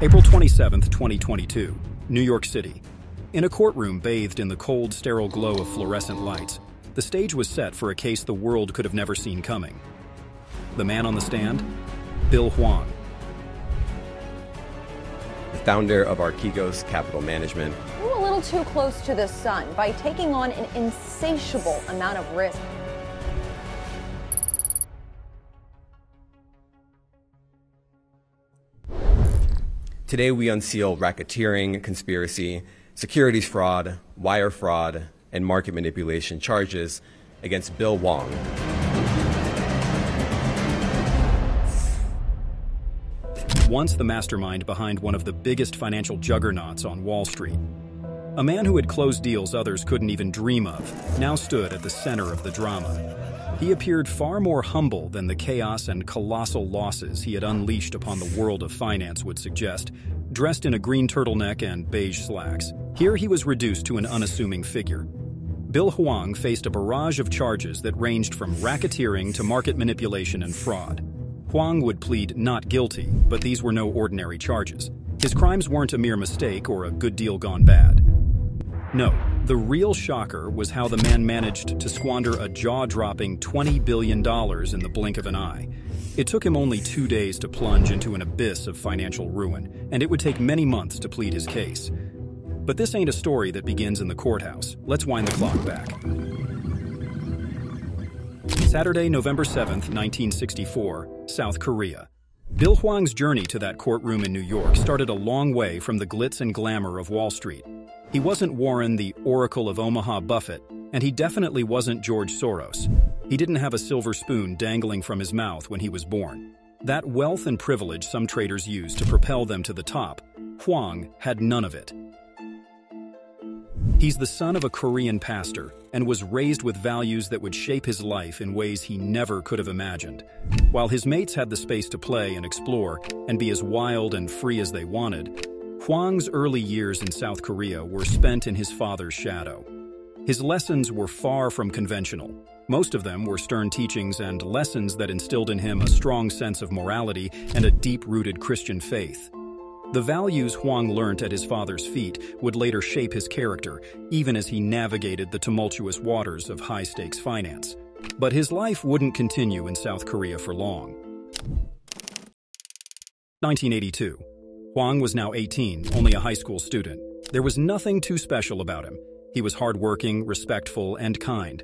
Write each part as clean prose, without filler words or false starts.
April 27, 2022, New York City. In a courtroom bathed in the cold, sterile glow of fluorescent lights, the stage was set for a case the world could have never seen coming. The man on the stand? Bill Hwang. The founder of Archegos Capital Management. Drew a little too close to the sun by taking on an insatiable amount of risk. Today we unseal racketeering, conspiracy, securities fraud, wire fraud, and market manipulation charges against Bill Hwang. Once the mastermind behind one of the biggest financial juggernauts on Wall Street, a man who had closed deals others couldn't even dream of now stood at the center of the drama. He appeared far more humble than the chaos and colossal losses he had unleashed upon the world of finance would suggest, dressed in a green turtleneck and beige slacks. Here he was reduced to an unassuming figure. Bill Hwang faced a barrage of charges that ranged from racketeering to market manipulation and fraud. Hwang would plead not guilty, but these were no ordinary charges. His crimes weren't a mere mistake or a good deal gone bad. No, the real shocker was how the man managed to squander a jaw-dropping $20 billion in the blink of an eye. It took him only 2 days to plunge into an abyss of financial ruin, and it would take many months to plead his case. But this ain't a story that begins in the courthouse. Let's wind the clock back. Saturday, November 7th, 1964, South Korea. Bill Hwang's journey to that courtroom in New York started a long way from the glitz and glamour of Wall Street. He wasn't Warren, the Oracle of Omaha Buffett, and he definitely wasn't George Soros. He didn't have a silver spoon dangling from his mouth when he was born. That wealth and privilege some traders use to propel them to the top, Hwang had none of it. He's the son of a Korean pastor and was raised with values that would shape his life in ways he never could have imagined. While his mates had the space to play and explore and be as wild and free as they wanted, Hwang's early years in South Korea were spent in his father's shadow. His lessons were far from conventional. Most of them were stern teachings and lessons that instilled in him a strong sense of morality and a deep-rooted Christian faith. The values Hwang learnt at his father's feet would later shape his character, even as he navigated the tumultuous waters of high-stakes finance. But his life wouldn't continue in South Korea for long. 1982. Hwang was now 18, only a high school student. There was nothing too special about him. He was hardworking, respectful, and kind.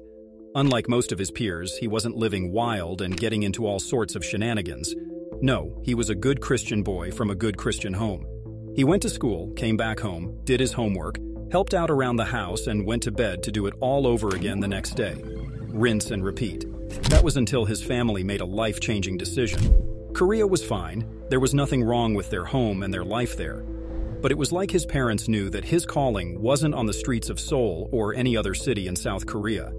Unlike most of his peers, he wasn't living wild and getting into all sorts of shenanigans. No, he was a good Christian boy from a good Christian home. He went to school, came back home, did his homework, helped out around the house, and went to bed to do it all over again the next day. Rinse and repeat. That was until his family made a life-changing decision. Korea was fine. There was nothing wrong with their home and their life there. But it was like his parents knew that his calling wasn't on the streets of Seoul or any other city in South Korea.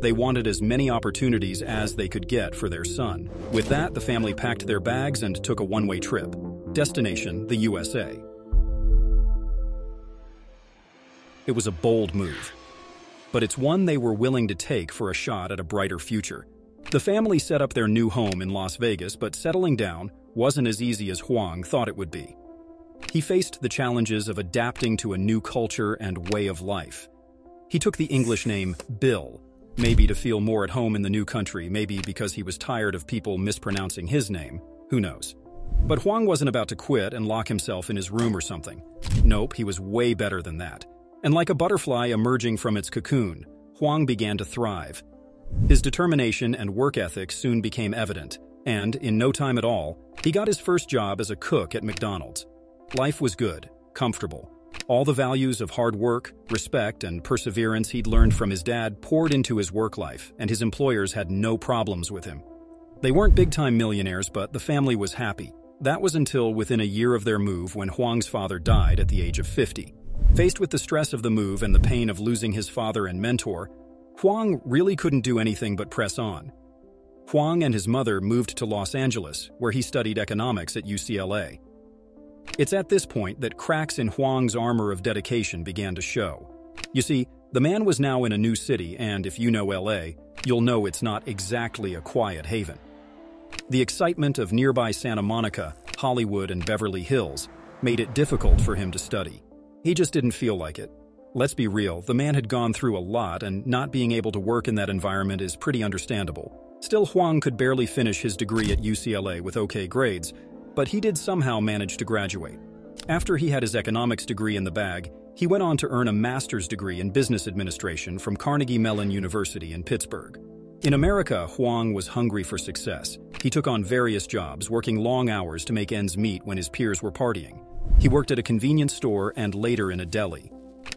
They wanted as many opportunities as they could get for their son. With that, the family packed their bags and took a one-way trip. Destination, the USA. It was a bold move, but it's one they were willing to take for a shot at a brighter future. The family set up their new home in Las Vegas, but settling down wasn't as easy as Hwang thought it would be. He faced the challenges of adapting to a new culture and way of life. He took the English name Bill, maybe to feel more at home in the new country, maybe because he was tired of people mispronouncing his name, who knows. But Hwang wasn't about to quit and lock himself in his room or something. Nope, he was way better than that. And like a butterfly emerging from its cocoon, Hwang began to thrive. His determination and work ethic soon became evident, and, in no time at all, he got his first job as a cook at McDonald's. Life was good, comfortable. All the values of hard work, respect, and perseverance he'd learned from his dad poured into his work life, and his employers had no problems with him. They weren't big-time millionaires, but the family was happy. That was until within a year of their move when Hwang's father died at the age of 50. Faced with the stress of the move and the pain of losing his father and mentor, Hwang really couldn't do anything but press on. Hwang and his mother moved to Los Angeles, where he studied economics at UCLA. It's at this point that cracks in Hwang's armor of dedication began to show. You see, the man was now in a new city, and if you know LA, you'll know it's not exactly a quiet haven. The excitement of nearby Santa Monica, Hollywood, and Beverly Hills made it difficult for him to study. He just didn't feel like it. Let's be real, the man had gone through a lot, and not being able to work in that environment is pretty understandable. Still, Hwang could barely finish his degree at UCLA with okay grades, but he did somehow manage to graduate. After he had his economics degree in the bag, he went on to earn a master's degree in business administration from Carnegie Mellon University in Pittsburgh. In America, Hwang was hungry for success. He took on various jobs, working long hours to make ends meet when his peers were partying. He worked at a convenience store and later in a deli.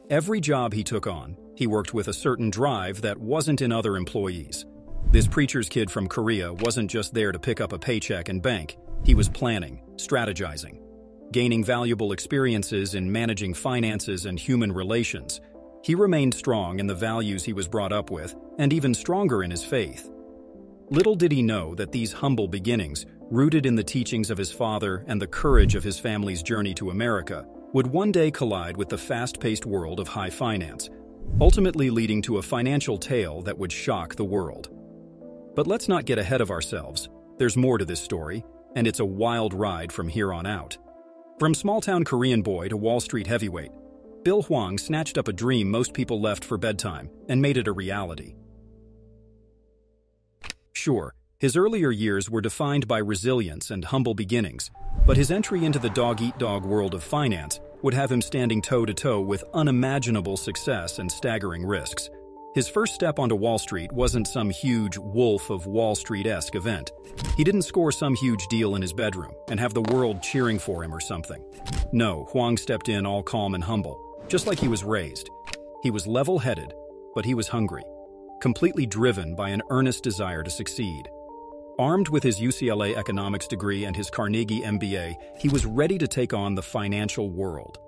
Every job he took on, he worked with a certain drive that wasn't in other employees. This preacher's kid from Korea wasn't just there to pick up a paycheck and bank. He was planning, strategizing, gaining valuable experiences in managing finances and human relations. He remained strong in the values he was brought up with, and even stronger in his faith. Little did he know that these humble beginnings, rooted in the teachings of his father and the courage of his family's journey to America, would one day collide with the fast-paced world of high finance, ultimately leading to a financial tale that would shock the world. But let's not get ahead of ourselves. There's more to this story, and it's a wild ride from here on out. From small-town Korean boy to Wall Street heavyweight, Bill Hwang snatched up a dream most people left for bedtime and made it a reality. Sure, his earlier years were defined by resilience and humble beginnings, but his entry into the dog-eat-dog world of finance would have him standing toe-to-toe with unimaginable success and staggering risks. His first step onto Wall Street wasn't some huge Wolf of Wall Street-esque event. He didn't score some huge deal in his bedroom and have the world cheering for him or something. No, Hwang stepped in all calm and humble, just like he was raised. He was level-headed, but he was hungry, completely driven by an earnest desire to succeed. Armed with his UCLA economics degree and his Carnegie MBA, he was ready to take on the financial world.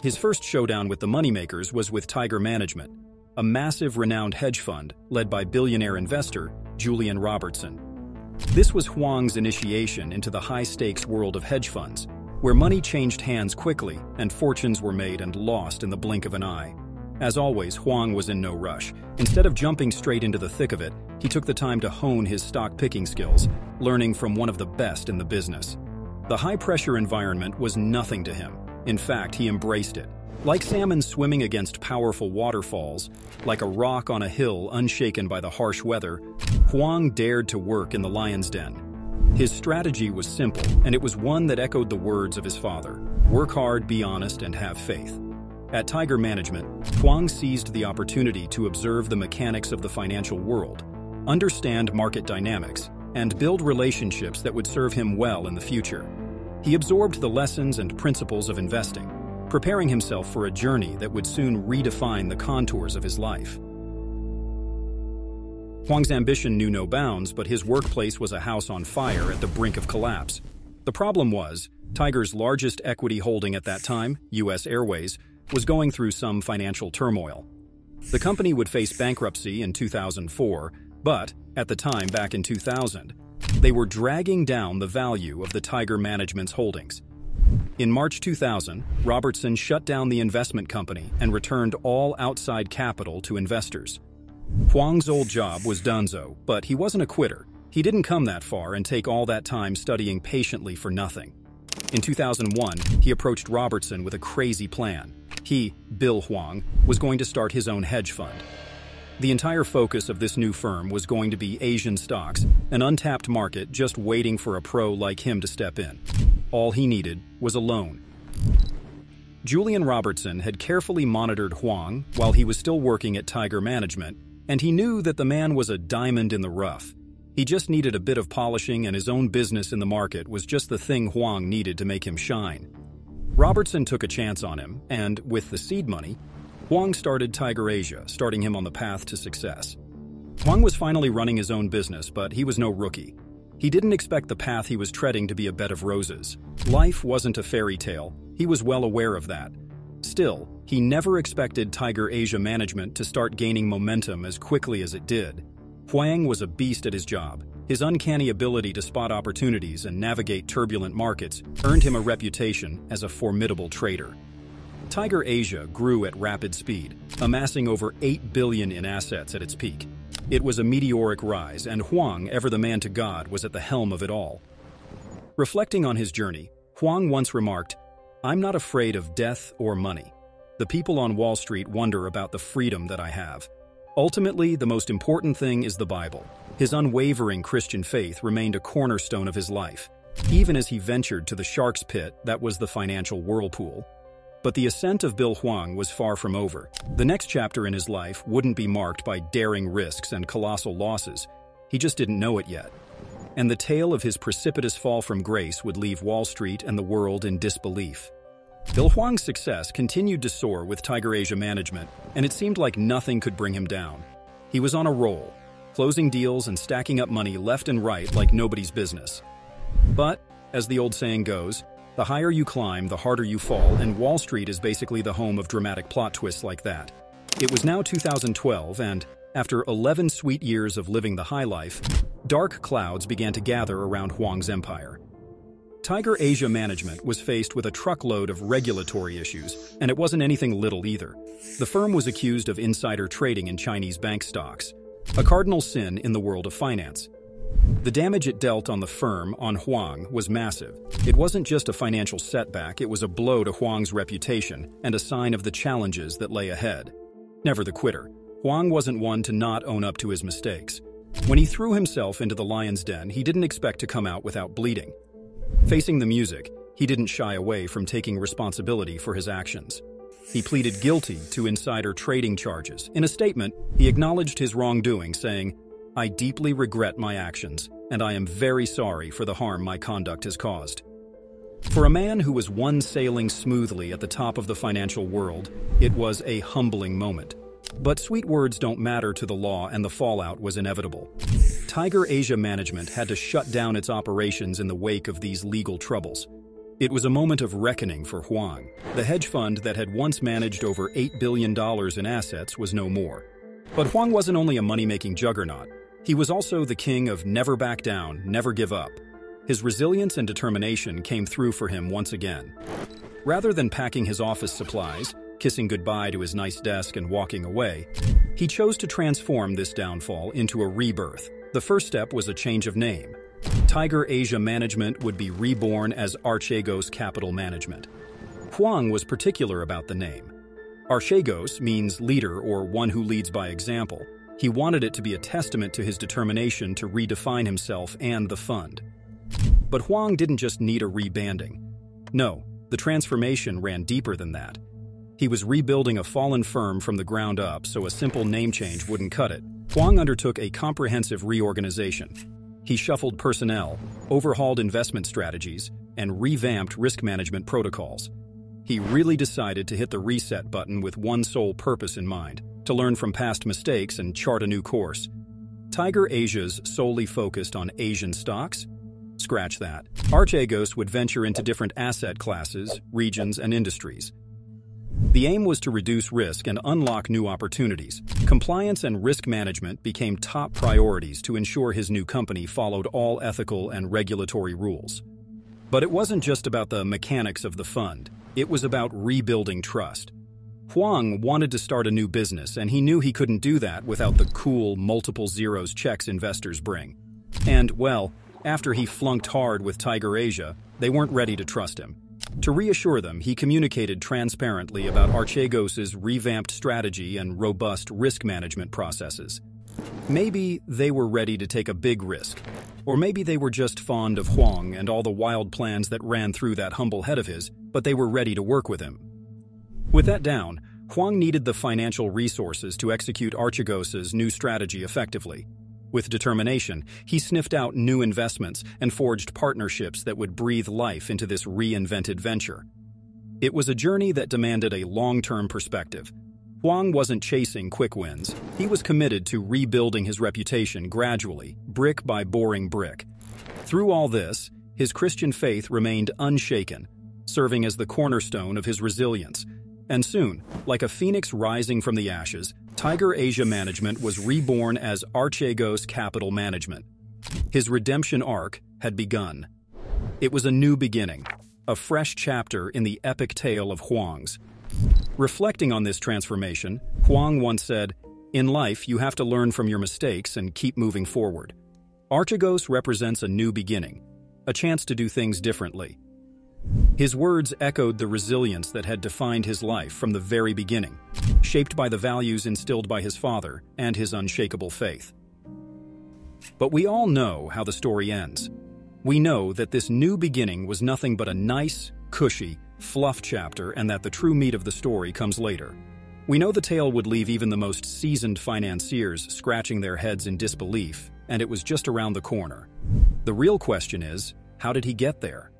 His first showdown with the moneymakers was with Tiger Management, a massive renowned hedge fund led by billionaire investor Julian Robertson. This was Hwang's initiation into the high-stakes world of hedge funds, where money changed hands quickly and fortunes were made and lost in the blink of an eye. As always, Hwang was in no rush. Instead of jumping straight into the thick of it, he took the time to hone his stock-picking skills, learning from one of the best in the business. The high-pressure environment was nothing to him. In fact, he embraced it. Like salmon swimming against powerful waterfalls, like a rock on a hill unshaken by the harsh weather, Hwang dared to work in the lion's den. His strategy was simple, and it was one that echoed the words of his father: work hard, be honest, and have faith. At Tiger Management, Hwang seized the opportunity to observe the mechanics of the financial world, understand market dynamics, and build relationships that would serve him well in the future. He absorbed the lessons and principles of investing, preparing himself for a journey that would soon redefine the contours of his life. Hwang's ambition knew no bounds, but his workplace was a house on fire at the brink of collapse. The problem was, Tiger's largest equity holding at that time, U.S. Airways, was going through some financial turmoil. The company would face bankruptcy in 2004, but at the time, back in 2000, they were dragging down the value of the Tiger Management's holdings. In March 2000, Robertson shut down the investment company and returned all outside capital to investors. Hwang's old job was donezo, but he wasn't a quitter. He didn't come that far and take all that time studying patiently for nothing. In 2001, he approached Robertson with a crazy plan. He, Bill Hwang, was going to start his own hedge fund. The entire focus of this new firm was going to be Asian stocks, an untapped market just waiting for a pro like him to step in. All he needed was a loan. Julian Robertson had carefully monitored Hwang while he was still working at Tiger Management, and he knew that the man was a diamond in the rough. He just needed a bit of polishing, and his own business in the market was just the thing Hwang needed to make him shine. Robertson took a chance on him, and with the seed money, Hwang started Tiger Asia, starting him on the path to success. Hwang was finally running his own business, but he was no rookie. He didn't expect the path he was treading to be a bed of roses. Life wasn't a fairy tale. He was well aware of that. Still, he never expected Tiger Asia Management to start gaining momentum as quickly as it did. Hwang was a beast at his job. His uncanny ability to spot opportunities and navigate turbulent markets earned him a reputation as a formidable trader. Tiger Asia grew at rapid speed, amassing over $8 billion in assets at its peak. It was a meteoric rise, and Hwang, ever the man to God, was at the helm of it all. Reflecting on his journey, Hwang once remarked, I'm not afraid of death or money. The people on Wall Street wonder about the freedom that I have. Ultimately, the most important thing is the Bible. His unwavering Christian faith remained a cornerstone of his life, even as he ventured to the shark's pit that was the financial whirlpool. But the ascent of Bill Hwang was far from over. The next chapter in his life wouldn't be marked by daring risks and colossal losses. He just didn't know it yet. And the tale of his precipitous fall from grace would leave Wall Street and the world in disbelief. Bill Hwang's success continued to soar with Tiger Asia Management, and it seemed like nothing could bring him down. He was on a roll, closing deals and stacking up money left and right like nobody's business. But, as the old saying goes, the higher you climb, the harder you fall, and Wall Street is basically the home of dramatic plot twists like that. It was now 2012, and after 11 sweet years of living the high life, dark clouds began to gather around Hwang's empire. Tiger Asia Management was faced with a truckload of regulatory issues, and it wasn't anything little either. The firm was accused of insider trading in Chinese bank stocks, a cardinal sin in the world of finance. The damage it dealt on the firm, on Hwang, was massive. It wasn't just a financial setback, it was a blow to Hwang's reputation and a sign of the challenges that lay ahead. Never the quitter, Hwang wasn't one to not own up to his mistakes. When he threw himself into the lion's den, he didn't expect to come out without bleeding. Facing the music, he didn't shy away from taking responsibility for his actions. He pleaded guilty to insider trading charges. In a statement, he acknowledged his wrongdoing, saying, "I deeply regret my actions, and I am very sorry for the harm my conduct has caused." For a man who was once sailing smoothly at the top of the financial world, it was a humbling moment. But sweet words don't matter to the law, and the fallout was inevitable. Tiger Asia Management had to shut down its operations in the wake of these legal troubles. It was a moment of reckoning for Hwang. The hedge fund that had once managed over $8 billion in assets was no more. But Hwang wasn't only a money-making juggernaut. He was also the king of never back down, never give up. His resilience and determination came through for him once again. Rather than packing his office supplies, kissing goodbye to his nice desk and walking away, he chose to transform this downfall into a rebirth. The first step was a change of name. Tiger Asia Management would be reborn as Archegos Capital Management. Hwang was particular about the name. Archegos means leader or one who leads by example. He wanted it to be a testament to his determination to redefine himself and the fund. But Hwang didn't just need a rebranding. No, the transformation ran deeper than that. He was rebuilding a fallen firm from the ground up, so a simple name change wouldn't cut it. Hwang undertook a comprehensive reorganization. He shuffled personnel, overhauled investment strategies, and revamped risk management protocols. He really decided to hit the reset button with one sole purpose in mind: to learn from past mistakes and chart a new course. Tiger Asia's solely focused on Asian stocks? Scratch that. Archegos would venture into different asset classes, regions, and industries. The aim was to reduce risk and unlock new opportunities. Compliance and risk management became top priorities to ensure his new company followed all ethical and regulatory rules. But it wasn't just about the mechanics of the fund. It was about rebuilding trust. Hwang wanted to start a new business, and he knew he couldn't do that without the cool multiple zeros checks investors bring. And, well, after he flunked hard with Tiger Asia, they weren't ready to trust him. To reassure them, he communicated transparently about Archegos' revamped strategy and robust risk management processes. Maybe they were ready to take a big risk, or maybe they were just fond of Hwang and all the wild plans that ran through that humble head of his, but they were ready to work with him. With that down, Hwang needed the financial resources to execute Archegos' new strategy effectively. With determination, he sniffed out new investments and forged partnerships that would breathe life into this reinvented venture. It was a journey that demanded a long-term perspective. Hwang wasn't chasing quick wins. He was committed to rebuilding his reputation gradually, brick by boring brick. Through all this, his Christian faith remained unshaken, serving as the cornerstone of his resilience. And soon, like a phoenix rising from the ashes, Tiger Asia Management was reborn as Archegos Capital Management. His redemption arc had begun. It was a new beginning, a fresh chapter in the epic tale of Hwang's. Reflecting on this transformation, Hwang once said, "In life, you have to learn from your mistakes and keep moving forward." Archegos represents a new beginning, a chance to do things differently. His words echoed the resilience that had defined his life from the very beginning, shaped by the values instilled by his father and his unshakable faith. But we all know how the story ends. We know that this new beginning was nothing but a nice, cushy, fluff chapter, and that the true meat of the story comes later. We know the tale would leave even the most seasoned financiers scratching their heads in disbelief, and it was just around the corner. The real question is, how did he get there?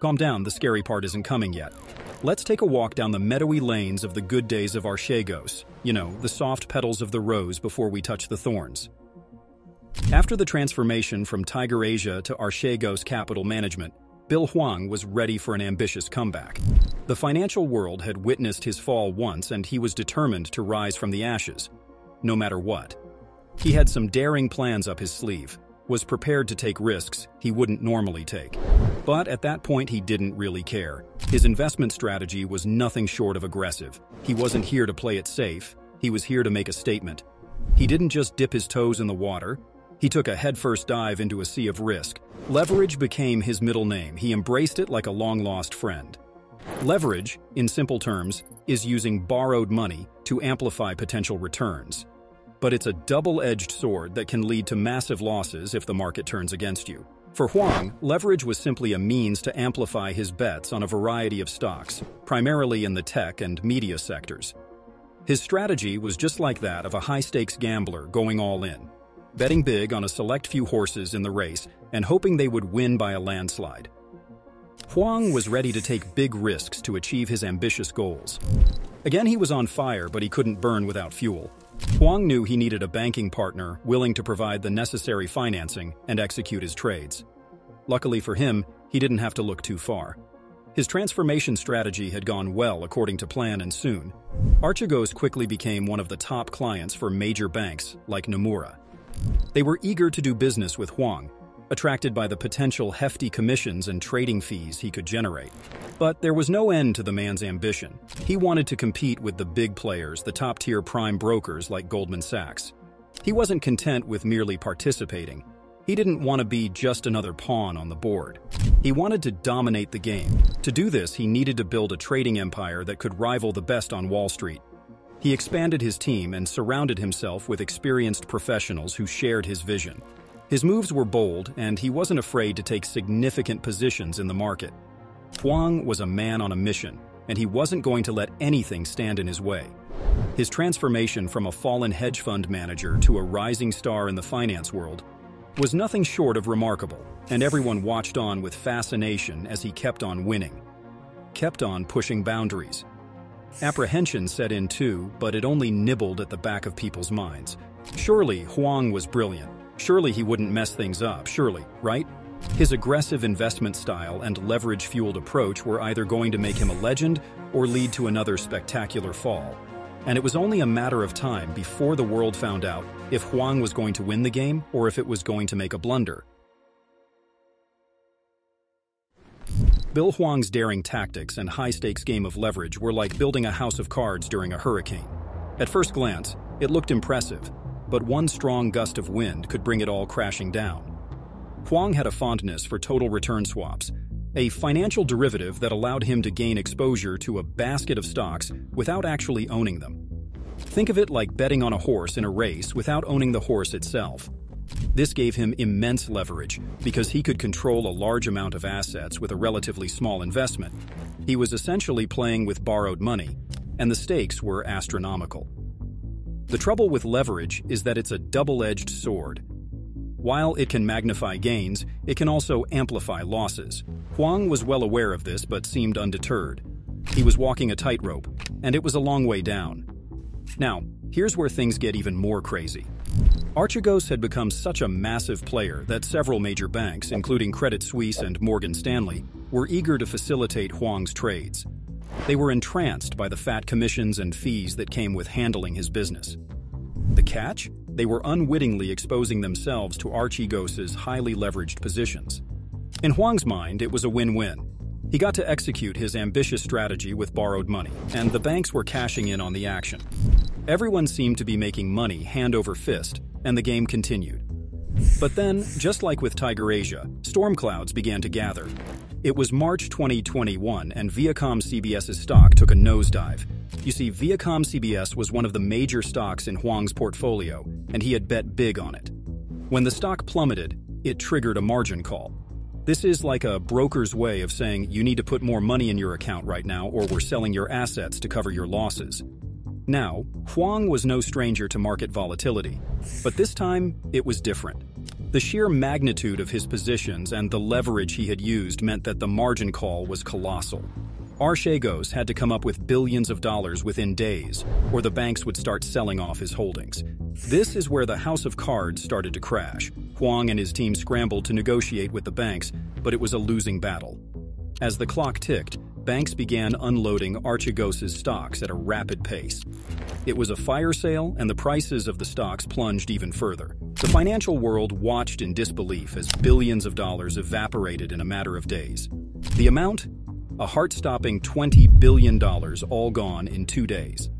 Calm down, the scary part isn't coming yet. Let's take a walk down the meadowy lanes of the good days of Archegos, you know, the soft petals of the rose before we touch the thorns. After the transformation from Tiger Asia to Archegos Capital Management, Bill Hwang was ready for an ambitious comeback. The financial world had witnessed his fall once, and he was determined to rise from the ashes, no matter what. He had some daring plans up his sleeve, was prepared to take risks he wouldn't normally take. But at that point, he didn't really care. His investment strategy was nothing short of aggressive. He wasn't here to play it safe. He was here to make a statement. He didn't just dip his toes in the water. He took a headfirst dive into a sea of risk. Leverage became his middle name. He embraced it like a long-lost friend. Leverage, in simple terms, is using borrowed money to amplify potential returns. But it's a double-edged sword that can lead to massive losses if the market turns against you. For Hwang, leverage was simply a means to amplify his bets on a variety of stocks, primarily in the tech and media sectors. His strategy was just like that of a high-stakes gambler going all in, betting big on a select few horses in the race and hoping they would win by a landslide. Hwang was ready to take big risks to achieve his ambitious goals. Again, he was on fire, but he couldn't burn without fuel. Hwang knew he needed a banking partner willing to provide the necessary financing and execute his trades. Luckily for him, he didn't have to look too far. His transformation strategy had gone well according to plan, and soon, Archegos quickly became one of the top clients for major banks like Nomura. They were eager to do business with Hwang, attracted by the potential hefty commissions and trading fees he could generate. But there was no end to the man's ambition. He wanted to compete with the big players, the top-tier prime brokers like Goldman Sachs. He wasn't content with merely participating. He didn't want to be just another pawn on the board. He wanted to dominate the game. To do this, he needed to build a trading empire that could rival the best on Wall Street. He expanded his team and surrounded himself with experienced professionals who shared his vision. His moves were bold, and he wasn't afraid to take significant positions in the market. Hwang was a man on a mission, and he wasn't going to let anything stand in his way. His transformation from a fallen hedge fund manager to a rising star in the finance world was nothing short of remarkable, and everyone watched on with fascination as he kept on winning, kept on pushing boundaries. Apprehension set in too, but it only nibbled at the back of people's minds. Surely Hwang was brilliant. Surely he wouldn't mess things up. Surely, right? His aggressive investment style and leverage-fueled approach were either going to make him a legend or lead to another spectacular fall. And it was only a matter of time before the world found out if Hwang was going to win the game or if it was going to make a blunder. Bill Hwang's daring tactics and high-stakes game of leverage were like building a house of cards during a hurricane. At first glance, it looked impressive, but one strong gust of wind could bring it all crashing down. Hwang had a fondness for total return swaps, a financial derivative that allowed him to gain exposure to a basket of stocks without actually owning them. Think of it like betting on a horse in a race without owning the horse itself. This gave him immense leverage because he could control a large amount of assets with a relatively small investment. He was essentially playing with borrowed money, and the stakes were astronomical. The trouble with leverage is that it's a double-edged sword. While it can magnify gains, it can also amplify losses. Hwang was well aware of this but seemed undeterred. He was walking a tightrope, and it was a long way down. Now, here's where things get even more crazy. Archegos had become such a massive player that several major banks, including Credit Suisse and Morgan Stanley, were eager to facilitate Hwang's trades. They were entranced by the fat commissions and fees that came with handling his business. The catch? They were unwittingly exposing themselves to Archegos' highly leveraged positions. In Hwang's mind, it was a win-win. He got to execute his ambitious strategy with borrowed money, and the banks were cashing in on the action. Everyone seemed to be making money hand over fist, and the game continued. But then, just like with Tiger Asia, storm clouds began to gather. It was March 2021, and Viacom CBS's stock took a nosedive. You see, Viacom CBS was one of the major stocks in Hwang's portfolio, and he had bet big on it. When the stock plummeted, it triggered a margin call. This is like a broker's way of saying you need to put more money in your account right now, or we're selling your assets to cover your losses. Now, Hwang was no stranger to market volatility, but this time it was different. The sheer magnitude of his positions and the leverage he had used meant that the margin call was colossal. Archegos had to come up with billions of dollars within days, or the banks would start selling off his holdings. This is where the house of cards started to crash. Hwang and his team scrambled to negotiate with the banks, but it was a losing battle. As the clock ticked, banks began unloading Archegos' stocks at a rapid pace. It was a fire sale, and the prices of the stocks plunged even further. The financial world watched in disbelief as billions of dollars evaporated in a matter of days. The amount? A heart-stopping $20 billion, all gone in 2 days.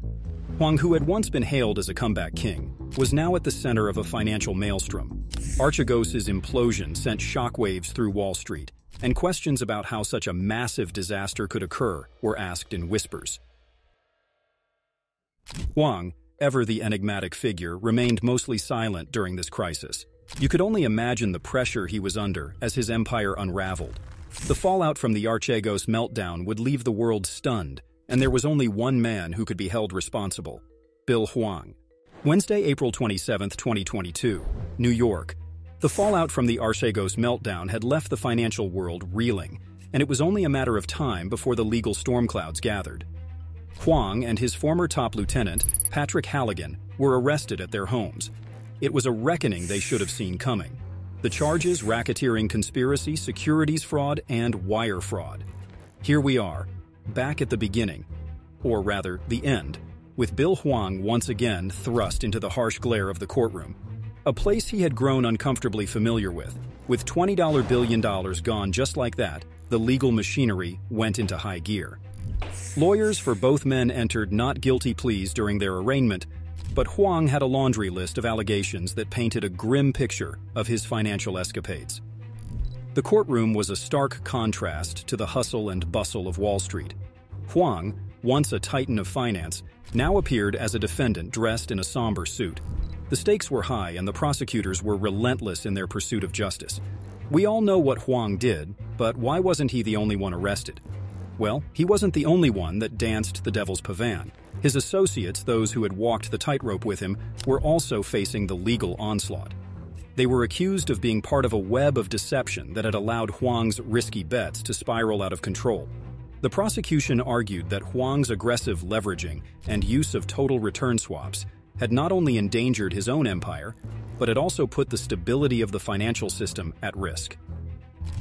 Hwang, who had once been hailed as a comeback king, was now at the center of a financial maelstrom. Archegos' implosion sent shockwaves through Wall Street, and questions about how such a massive disaster could occur were asked in whispers. Hwang, ever the enigmatic figure, remained mostly silent during this crisis. You could only imagine the pressure he was under as his empire unraveled. The fallout from the Archegos meltdown would leave the world stunned, and there was only one man who could be held responsible: Bill Hwang. Wednesday, April 27, 2022, New York. The fallout from the Archegos meltdown had left the financial world reeling, and it was only a matter of time before the legal storm clouds gathered. Hwang and his former top lieutenant, Patrick Halligan, were arrested at their homes. It was a reckoning they should have seen coming. The charges: racketeering conspiracy, securities fraud, and wire fraud. Here we are, back at the beginning, or rather the end, with Bill Hwang once again thrust into the harsh glare of the courtroom, a place he had grown uncomfortably familiar with. With $20 billion gone just like that, the legal machinery went into high gear. Lawyers for both men entered not guilty pleas during their arraignment, but Hwang had a laundry list of allegations that painted a grim picture of his financial escapades. The courtroom was a stark contrast to the hustle and bustle of Wall Street. Hwang, once a titan of finance, now appeared as a defendant dressed in a somber suit. The stakes were high, and the prosecutors were relentless in their pursuit of justice. We all know what Hwang did, but why wasn't he the only one arrested? Well, he wasn't the only one that danced the devil's pavan. His associates, those who had walked the tightrope with him, were also facing the legal onslaught. They were accused of being part of a web of deception that had allowed Hwang's risky bets to spiral out of control. The prosecution argued that Hwang's aggressive leveraging and use of total return swaps had not only endangered his own empire, but had also put the stability of the financial system at risk.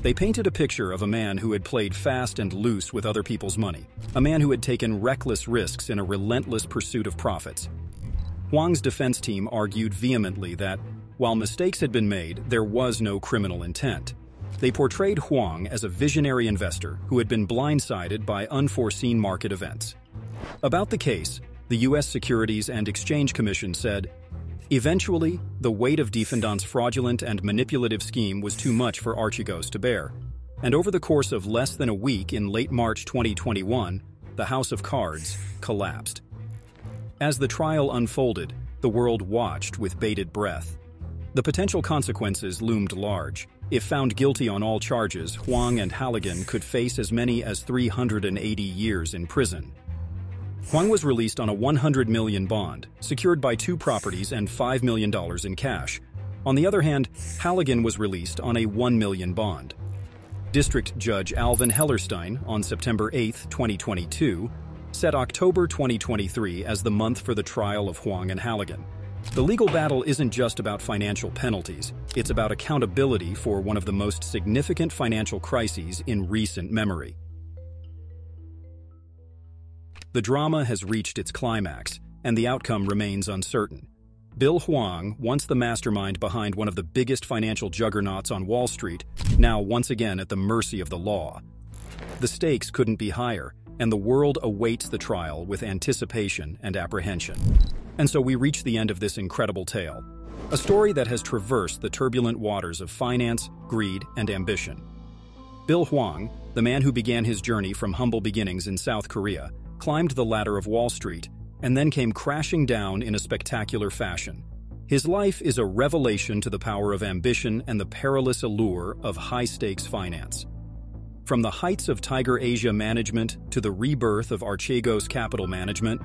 They painted a picture of a man who had played fast and loose with other people's money, a man who had taken reckless risks in a relentless pursuit of profits. Hwang's defense team argued vehemently that, while mistakes had been made, there was no criminal intent. They portrayed Hwang as a visionary investor who had been blindsided by unforeseen market events. About the case, the U.S. Securities and Exchange Commission said, "Eventually, the weight of defendant's fraudulent and manipulative scheme was too much for Archegos to bear, and over the course of less than a week in late March 2021, the house of cards collapsed." As the trial unfolded, the world watched with bated breath. The potential consequences loomed large. If found guilty on all charges, Hwang and Halligan could face as many as 380 years in prison. Hwang was released on a $100 million bond, secured by 2 properties and $5 million in cash. On the other hand, Halligan was released on a $1 million bond. District Judge Alvin Hellerstein, on September 8, 2022, set October 2023 as the month for the trial of Hwang and Halligan. The legal battle isn't just about financial penalties, it's about accountability for one of the most significant financial crises in recent memory. The drama has reached its climax, and the outcome remains uncertain. Bill Hwang, once the mastermind behind one of the biggest financial juggernauts on Wall Street, now once again at the mercy of the law. The stakes couldn't be higher, and the world awaits the trial with anticipation and apprehension. And so we reach the end of this incredible tale. A story that has traversed the turbulent waters of finance, greed, and ambition. Bill Hwang, the man who began his journey from humble beginnings in South Korea, climbed the ladder of Wall Street and then came crashing down in a spectacular fashion. His life is a revelation to the power of ambition and the perilous allure of high-stakes finance. From the heights of Tiger Asia Management to the rebirth of Archegos Capital Management,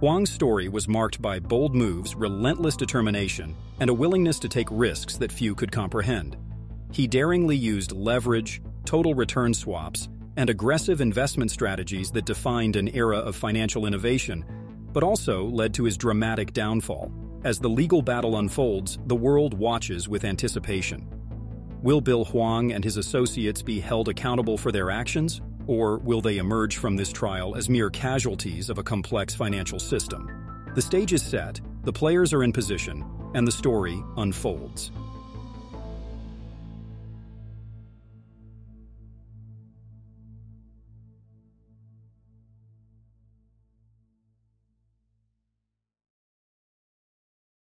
Hwang's story was marked by bold moves, relentless determination, and a willingness to take risks that few could comprehend. He daringly used leverage, total return swaps, and aggressive investment strategies that defined an era of financial innovation, but also led to his dramatic downfall. As the legal battle unfolds, the world watches with anticipation. Will Bill Hwang and his associates be held accountable for their actions, or will they emerge from this trial as mere casualties of a complex financial system? The stage is set, the players are in position, and the story unfolds.